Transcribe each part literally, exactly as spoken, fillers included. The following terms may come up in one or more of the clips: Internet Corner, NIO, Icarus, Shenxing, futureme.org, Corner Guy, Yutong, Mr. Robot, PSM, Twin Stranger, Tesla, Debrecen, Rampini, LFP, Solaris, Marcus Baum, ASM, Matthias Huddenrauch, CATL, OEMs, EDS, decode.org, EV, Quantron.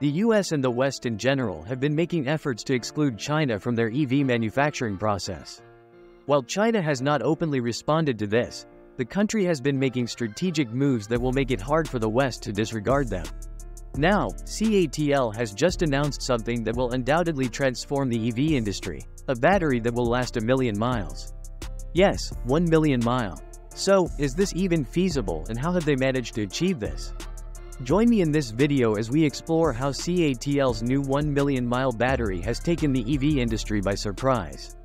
The U S and the West in general have been making efforts to exclude China from their E V manufacturing process. While China has not openly responded to this, the country has been making strategic moves that will make it hard for the West to disregard them. Now, C A T L has just announced something that will undoubtedly transform the E V industry, a battery that will last a million miles. Yes, one million mile. So, is this even feasible and how have they managed to achieve this? Join me in this video as we explore how C A T L's new one million mile battery has taken the E V industry by surprise.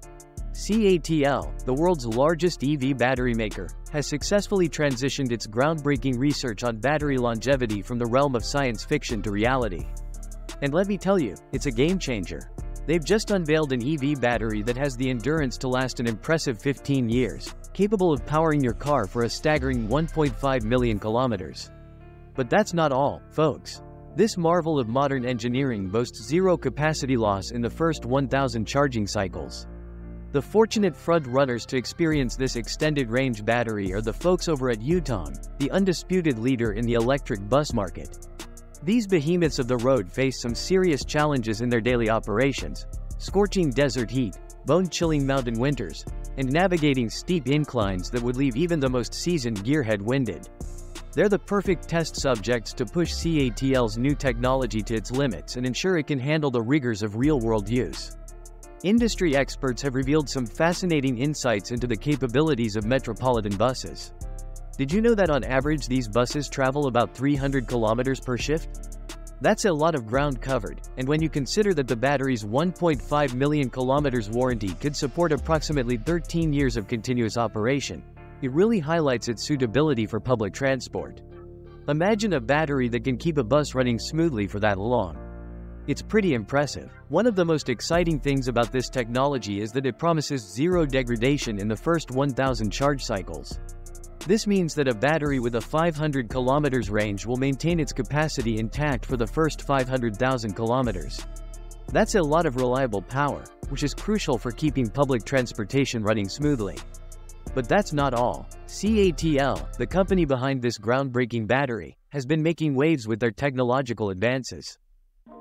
C A T L, the world's largest E V battery maker, has successfully transitioned its groundbreaking research on battery longevity from the realm of science fiction to reality. And let me tell you, it's a game changer. They've just unveiled an E V battery that has the endurance to last an impressive fifteen years, capable of powering your car for a staggering one point five million kilometers. But that's not all, folks. This marvel of modern engineering boasts zero capacity loss in the first one thousand charging cycles. The fortunate front-runners to experience this extended-range battery are the folks over at Yutong, the undisputed leader in the electric bus market. These behemoths of the road face some serious challenges in their daily operations: scorching desert heat, bone-chilling mountain winters, and navigating steep inclines that would leave even the most seasoned gearhead winded. They're the perfect test subjects to push C A T L's new technology to its limits and ensure it can handle the rigors of real-world use. Industry experts have revealed some fascinating insights into the capabilities of metropolitan buses. Did you know that on average these buses travel about three hundred kilometers per shift? That's a lot of ground covered, and when you consider that the battery's one point five million kilometers warranty could support approximately thirteen years of continuous operation, it really highlights its suitability for public transport. Imagine a battery that can keep a bus running smoothly for that long. It's pretty impressive. One of the most exciting things about this technology is that it promises zero degradation in the first one thousand charge cycles. This means that a battery with a five hundred kilometers range will maintain its capacity intact for the first five hundred thousand kilometers. That's a lot of reliable power, which is crucial for keeping public transportation running smoothly. But that's not all. C A T L, the company behind this groundbreaking battery, has been making waves with their technological advances.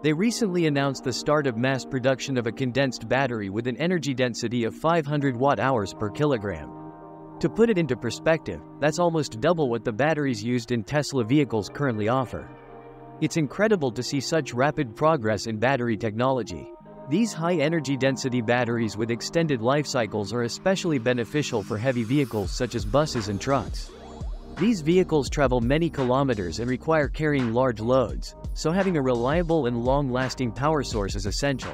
They recently announced the start of mass production of a condensed battery with an energy density of five hundred watt hours per kilogram. To put it into perspective, that's almost double what the batteries used in Tesla vehicles currently offer. It's incredible to see such rapid progress in battery technology. These high-energy density batteries with extended life cycles are especially beneficial for heavy vehicles such as buses and trucks. These vehicles travel many kilometers and require carrying large loads, so having a reliable and long-lasting power source is essential.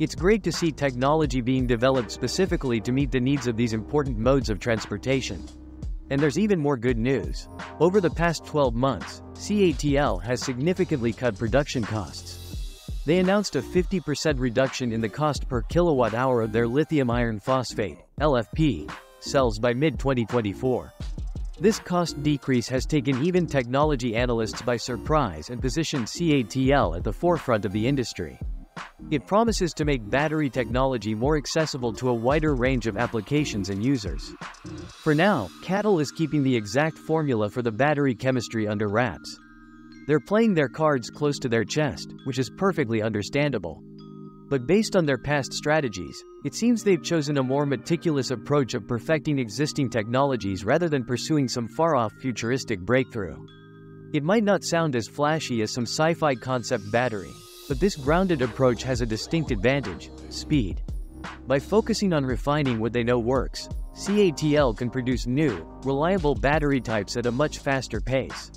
It's great to see technology being developed specifically to meet the needs of these important modes of transportation. And there's even more good news. Over the past twelve months, C A T L has significantly cut production costs. They announced a fifty percent reduction in the cost per kilowatt hour of their lithium iron phosphate, L F P, cells by mid twenty twenty-four. This cost decrease has taken even technology analysts by surprise and positioned C A T L at the forefront of the industry. It promises to make battery technology more accessible to a wider range of applications and users. For now, C A T L is keeping the exact formula for the battery chemistry under wraps. They're playing their cards close to their chest, which is perfectly understandable. But based on their past strategies, it seems they've chosen a more meticulous approach of perfecting existing technologies rather than pursuing some far-off futuristic breakthrough. It might not sound as flashy as some sci-fi concept battery, but this grounded approach has a distinct advantage: speed. By focusing on refining what they know works, C A T L can produce new, reliable battery types at a much faster pace.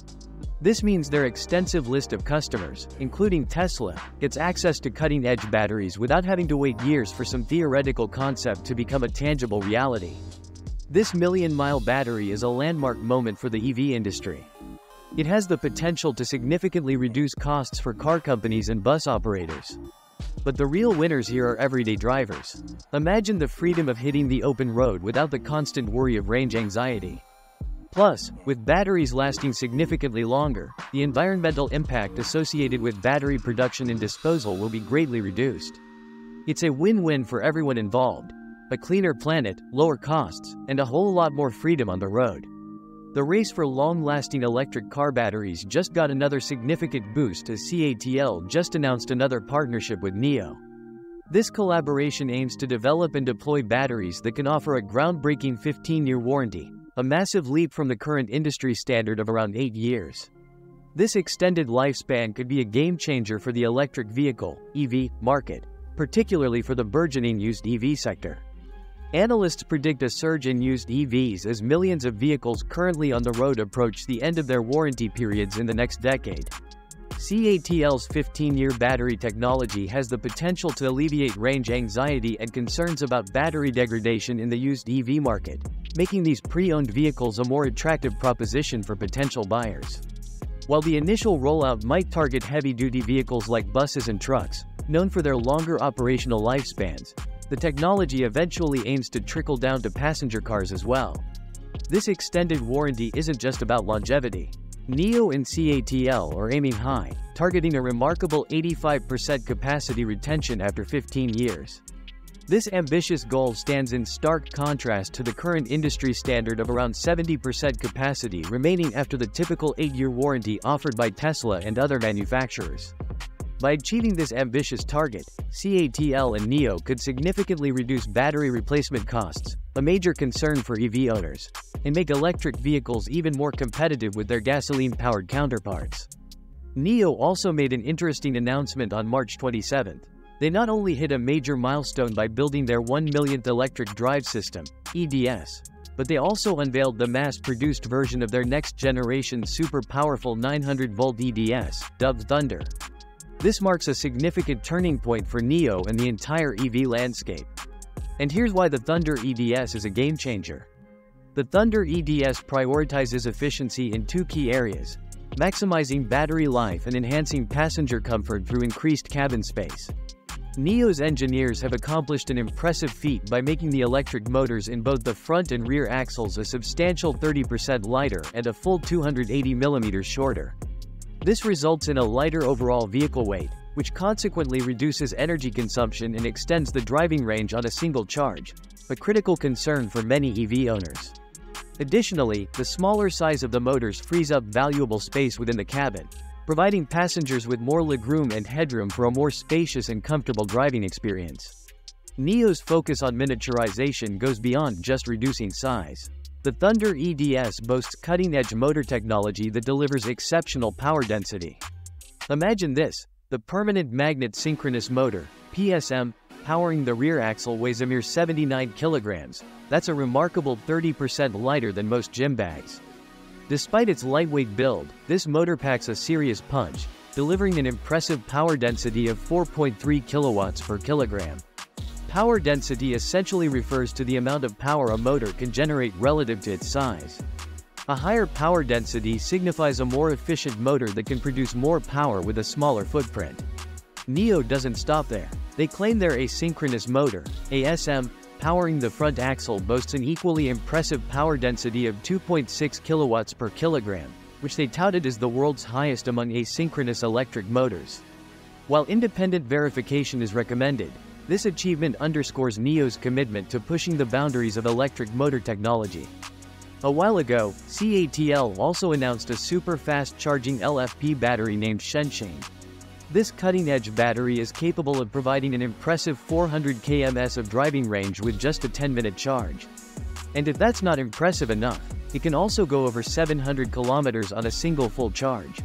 This means their extensive list of customers, including Tesla, gets access to cutting-edge batteries without having to wait years for some theoretical concept to become a tangible reality. This million-mile battery is a landmark moment for the E V industry. It has the potential to significantly reduce costs for car companies and bus operators. But the real winners here are everyday drivers. Imagine the freedom of hitting the open road without the constant worry of range anxiety. Plus, with batteries lasting significantly longer, the environmental impact associated with battery production and disposal will be greatly reduced. It's a win-win for everyone involved: a cleaner planet, lower costs, and a whole lot more freedom on the road. The race for long-lasting electric car batteries just got another significant boost as C A T L just announced another partnership with N I O. This collaboration aims to develop and deploy batteries that can offer a groundbreaking fifteen-year warranty, a massive leap from the current industry standard of around eight years. This extended lifespan could be a game-changer for the electric vehicle (E V) market, particularly for the burgeoning used E V sector. Analysts predict a surge in used E Vs as millions of vehicles currently on the road approach the end of their warranty periods in the next decade. C A T L's fifteen-year battery technology has the potential to alleviate range anxiety and concerns about battery degradation in the used E V market, making these pre-owned vehicles a more attractive proposition for potential buyers. While the initial rollout might target heavy-duty vehicles like buses and trucks, known for their longer operational lifespans, the technology eventually aims to trickle down to passenger cars as well. This extended warranty isn't just about longevity. N I O and C A T L are aiming high, targeting a remarkable eighty-five percent capacity retention after fifteen years. This ambitious goal stands in stark contrast to the current industry standard of around seventy percent capacity remaining after the typical eight-year warranty offered by Tesla and other manufacturers. By achieving this ambitious target, C A T L and N I O could significantly reduce battery replacement costs, a major concern for E V owners, and make electric vehicles even more competitive with their gasoline-powered counterparts. N I O also made an interesting announcement on March twenty-seventh. They not only hit a major milestone by building their one millionth electric drive system, E D S, but they also unveiled the mass-produced version of their next-generation super-powerful nine hundred volt E D S, dubbed Thunder. This marks a significant turning point for N I O and the entire E V landscape. And here's why the Thunder E D S is a game-changer. The Thunder E D S prioritizes efficiency in two key areas: maximizing battery life and enhancing passenger comfort through increased cabin space. N I O's engineers have accomplished an impressive feat by making the electric motors in both the front and rear axles a substantial thirty percent lighter and a full two hundred eighty millimeters shorter. This results in a lighter overall vehicle weight, which consequently reduces energy consumption and extends the driving range on a single charge, a critical concern for many E V owners. Additionally, the smaller size of the motors frees up valuable space within the cabin, providing passengers with more legroom and headroom for a more spacious and comfortable driving experience. N I O's focus on miniaturization goes beyond just reducing size. The Thunder E D S boasts cutting-edge motor technology that delivers exceptional power density. Imagine this: the permanent magnet synchronous motor, P S M, powering the rear axle weighs a mere seventy-nine kilograms. That's a remarkable thirty percent lighter than most gym bags. Despite its lightweight build, this motor packs a serious punch, delivering an impressive power density of four point three kilowatts per kilogram. Power density essentially refers to the amount of power a motor can generate relative to its size. A higher power density signifies a more efficient motor that can produce more power with a smaller footprint. N I O doesn't stop there. They claim their asynchronous motor, A S M, powering the front axle boasts an equally impressive power density of two point six kilowatts per kilogram, which they touted as the world's highest among asynchronous electric motors. While independent verification is recommended, this achievement underscores N I O's commitment to pushing the boundaries of electric motor technology. A while ago, C A T L also announced a super-fast charging L F P battery named Shenxing. This cutting-edge battery is capable of providing an impressive four hundred kilometers of driving range with just a ten-minute charge. And if that's not impressive enough, it can also go over seven hundred kilometers on a single full charge.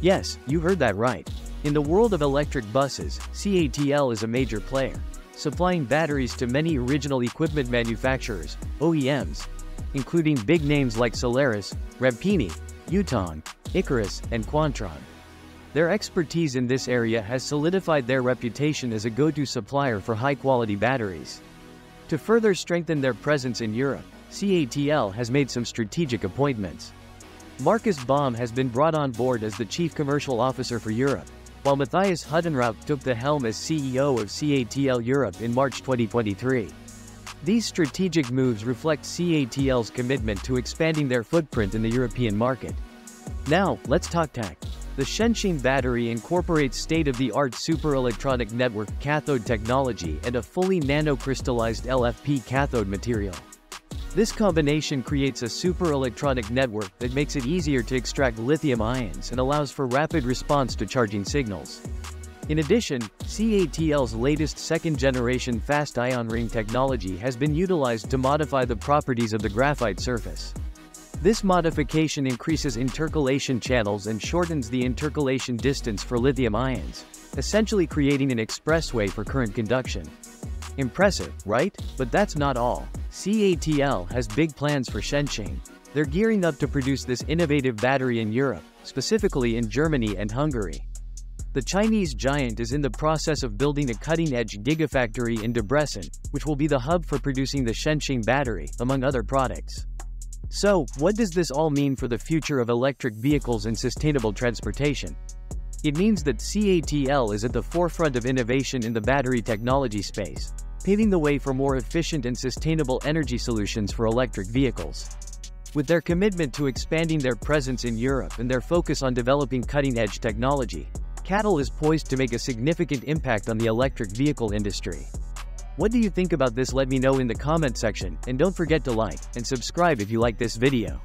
Yes, you heard that right. In the world of electric buses, C A T L is a major player, supplying batteries to many original equipment manufacturers, O E Ms, including big names like Solaris, Rampini, Yutong, Icarus, and Quantron. Their expertise in this area has solidified their reputation as a go-to supplier for high-quality batteries. To further strengthen their presence in Europe, C A T L has made some strategic appointments. Marcus Baum has been brought on board as the Chief Commercial Officer for Europe, while Matthias Huddenrauch took the helm as C E O of C A T L Europe in March twenty twenty-three. These strategic moves reflect C A T L's commitment to expanding their footprint in the European market. Now, let's talk tech. The Shenxing battery incorporates state-of-the-art super-electronic network cathode technology and a fully nanocrystallized L F P cathode material. This combination creates a super-electronic network that makes it easier to extract lithium ions and allows for rapid response to charging signals. In addition, C A T L's latest second-generation fast ion ring technology has been utilized to modify the properties of the graphite surface. This modification increases intercalation channels and shortens the intercalation distance for lithium ions, essentially creating an expressway for current conduction. Impressive, right? But that's not all. C A T L has big plans for Shenxing. They're gearing up to produce this innovative battery in Europe, specifically in Germany and Hungary. The Chinese giant is in the process of building a cutting-edge gigafactory in Debrecen, which will be the hub for producing the Shenxing battery, among other products. So, what does this all mean for the future of electric vehicles and sustainable transportation? It means that C A T L is at the forefront of innovation in the battery technology space, paving the way for more efficient and sustainable energy solutions for electric vehicles. With their commitment to expanding their presence in Europe and their focus on developing cutting-edge technology, C A T L is poised to make a significant impact on the electric vehicle industry. What do you think about this? Let me know in the comment section, and don't forget to like and subscribe if you like this video.